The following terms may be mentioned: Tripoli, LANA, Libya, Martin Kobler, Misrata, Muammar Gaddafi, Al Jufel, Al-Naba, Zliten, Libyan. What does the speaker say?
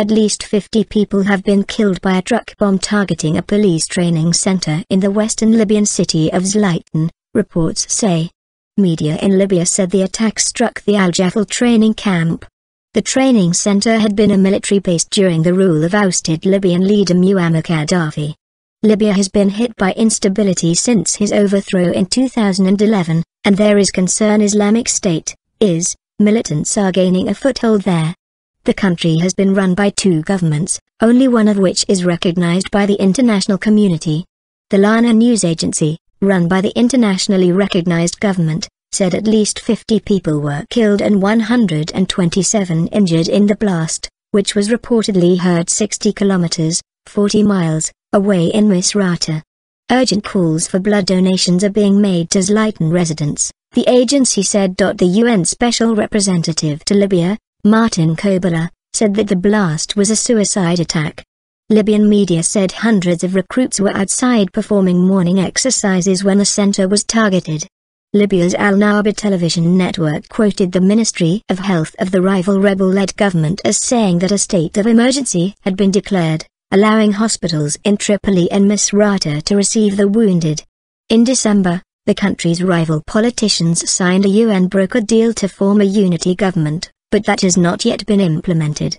At least 50 people have been killed by a truck bomb targeting a police training center in the western Libyan city of Zliten, reports say. Media in Libya said the attack struck the Al Jufel training camp. The training center had been a military base during the rule of ousted Libyan leader Muammar Gaddafi. Libya has been hit by instability since his overthrow in 2011, and there is concern Islamic State, IS, militants are gaining a foothold there. The country has been run by two governments, only one of which is recognized by the international community. The LANA news agency, run by the internationally recognized government, said at least 50 people were killed and 127 injured in the blast, which was reportedly heard 60 kilometers, 40 miles, away in Misrata. Urgent calls for blood donations are being made to Zliten residents, the agency said. The UN Special Representative to Libya, Martin Kobler, said that the blast was a suicide attack. Libyan media said hundreds of recruits were outside performing morning exercises when the center was targeted. Libya's Al-Naba television network quoted the Ministry of Health of the rival rebel-led government as saying that a state of emergency had been declared, allowing hospitals in Tripoli and Misrata to receive the wounded. In December, the country's rival politicians signed a UN-brokered deal to form a unity government, but that has not yet been implemented.